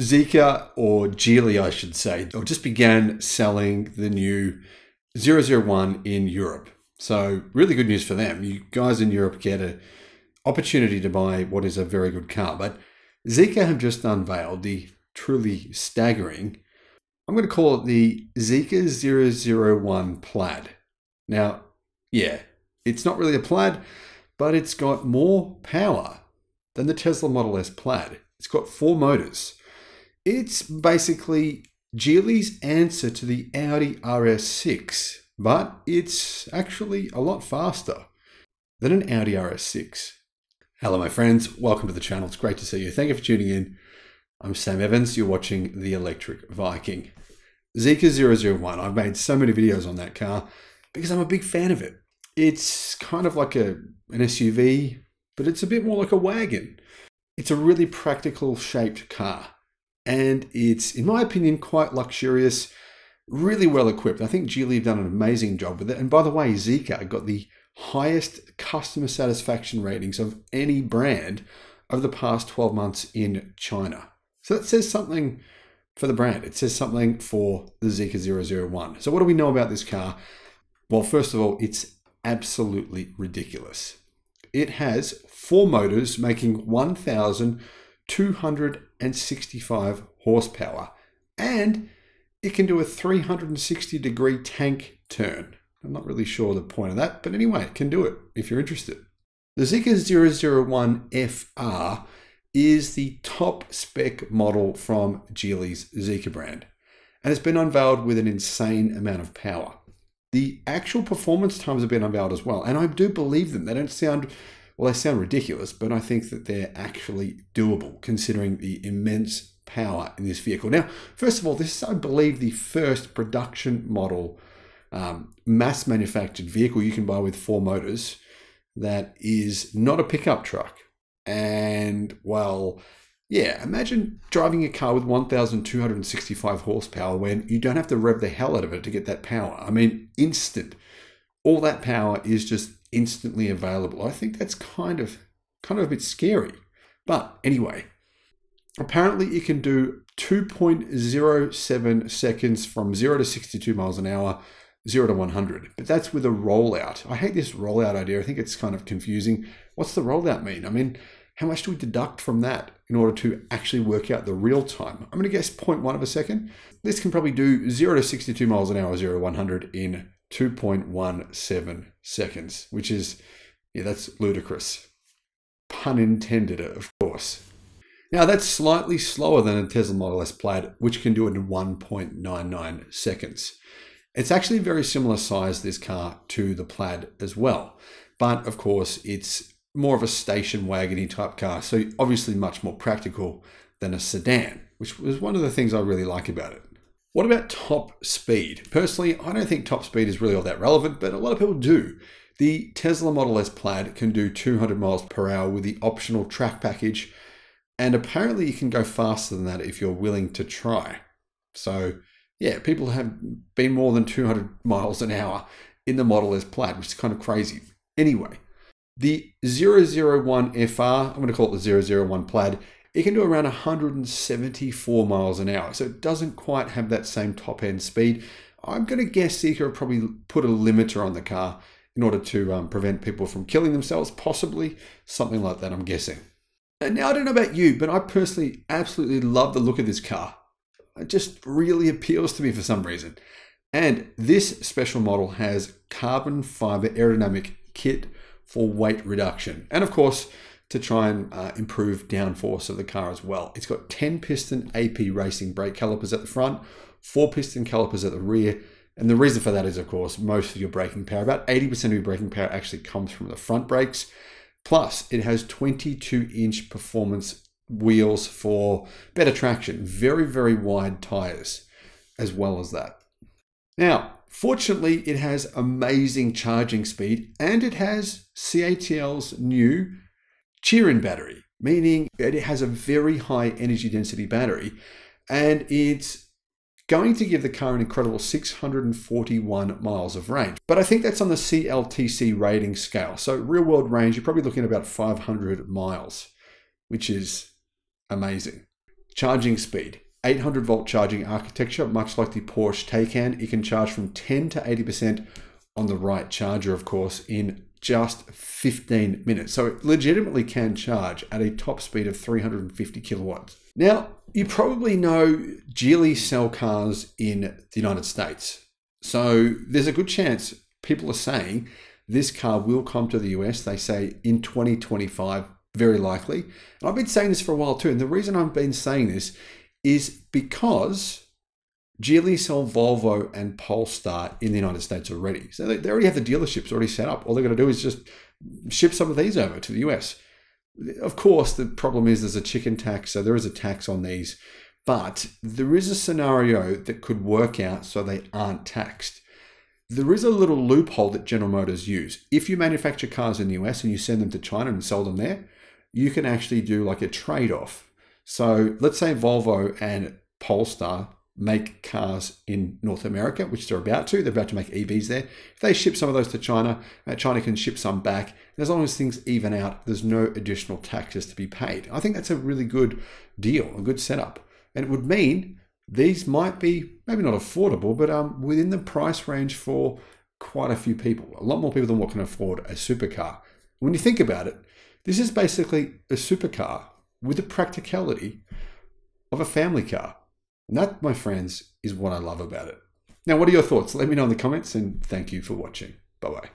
Zeekr, or Geely, I should say, just began selling the new 001 in Europe. So really good news for them. You guys in Europe get an opportunity to buy what is a very good car. But Zeekr have just unveiled the truly staggering, I'm going to call it the Zeekr 001 Plaid. Now, yeah, it's not really a Plaid, but it's got more power than the Tesla Model S Plaid. It's got 4 motors. It's basically Geely's answer to the Audi RS6, but it's actually a lot faster than an Audi RS6. Hello, my friends. Welcome to the channel. It's great to see you. Thank you for tuning in. I'm Sam Evans. You're watching The Electric Viking. Zeekr 001. I've made so many videos on that car because I'm a big fan of it. It's kind of like an SUV, but it's a bit more like a wagon. It's a really practical shaped car. And it's, in my opinion, quite luxurious, really well equipped. I think Geely have done an amazing job with it. And by the way, Zeekr got the highest customer satisfaction ratings of any brand over the past 12 months in China. So that says something for the brand. It says something for the Zeekr 001. So what do we know about this car? Well, first of all, it's absolutely ridiculous. It has 4 motors making 1,265 horsepower, and it can do a 360-degree tank turn. I'm not really sure the point of that, but anyway, it can do it if you're interested. The Zeekr 001 FR is the top spec model from Geely's Zeekr brand, and it's been unveiled with an insane amount of power. The actual performance times have been unveiled as well, and I do believe them. They don't sound, well, they sound ridiculous, but I think that they're actually doable considering the immense power in this vehicle. Now, first of all, this is, I believe, the first production model mass manufactured vehicle you can buy with 4 motors that is not a pickup truck. And, well, yeah, imagine driving a car with 1,265 horsepower when you don't have to rev the hell out of it to get that power. I mean, instant. All that power is just instantly available. I think that's kind of a bit scary. But anyway, apparently it can do 2.07 seconds from 0 to 62 miles an hour, 0 to 100. But that's with a rollout. I hate this rollout idea. I think it's kind of confusing. What's the rollout mean? I mean, how much do we deduct from that in order to actually work out the real time? I'm going to guess 0.1 of a second. This can probably do 0 to 62 miles an hour, 0 to 100 in 2.17 seconds, which is, yeah, that's ludicrous. Pun intended, of course. Now, that's slightly slower than a Tesla Model S Plaid, which can do it in 1.99 seconds. It's actually very similar size, this car, to the Plaid as well. But, of course, it's more of a station wagon-y type car, so obviously much more practical than a sedan, which was one of the things I really like about it. What about top speed? Personally, I don't think top speed is really all that relevant, but a lot of people do. The Tesla Model S Plaid can do 200 miles per hour with the optional track package, and apparently you can go faster than that if you're willing to try. So yeah, people have been more than 200 miles an hour in the Model S Plaid, which is kind of crazy. Anyway, the 001 FR, I'm going to call it the 001 Plaid, it can do around 174 miles an hour, so it doesn't quite have that same top-end speed. I'm going to guess Zeekr probably put a limiter on the car in order to prevent people from killing themselves, possibly. Something like that, I'm guessing. And now, I don't know about you, but I personally absolutely love the look of this car. It just really appeals to me for some reason. And this special model has carbon fiber aerodynamic kit for weight reduction. And of course, to try and improve downforce of the car as well. It's got 10-piston AP racing brake calipers at the front, 4-piston calipers at the rear, and the reason for that is, of course, most of your braking power, about 80% of your braking power actually comes from the front brakes. Plus, it has 22-inch performance wheels for better traction, very, very wide tires as well as that. Now, fortunately, it has amazing charging speed, and it has CATL's new Qilin battery, meaning that it has a very high energy density battery, and it's going to give the car an incredible 641 miles of range. But I think that's on the CLTC rating scale. So real world range, you're probably looking at about 500 miles, which is amazing. Charging speed. 800 volt charging architecture, much like the Porsche Taycan. It can charge from 10 to 80% on the right charger, of course, in just 15 minutes. So it legitimately can charge at a top speed of 350 kilowatts. Now, you probably know Geely sell cars in the United States. So there's a good chance people are saying this car will come to the US, they say in 2025, very likely. And I've been saying this for a while too. And the reason I've been saying this is because Geely sell Volvo and Polestar in the United States already. So they already have the dealerships already set up. All they're going to do is just ship some of these over to the US. Of course, the problem is there's a chicken tax. So there is a tax on these, but there is a scenario that could work out so they aren't taxed. There is a little loophole that General Motors use. If you manufacture cars in the US and you send them to China and sell them there, you can actually do like a trade-off. So let's say Volvo and Polestar make cars in North America, which they're about to. They're about to make EVs there. If they ship some of those to China, China can ship some back. And as long as things even out, there's no additional taxes to be paid. I think that's a really good deal, a good setup. And it would mean these might be maybe not affordable, but within the price range for quite a few people, a lot more people than what can afford a supercar. When you think about it, this is basically a supercar with the practicality of a family car. And that, my friends, is what I love about it. Now, what are your thoughts? Let me know in the comments, and thank you for watching. Bye-bye.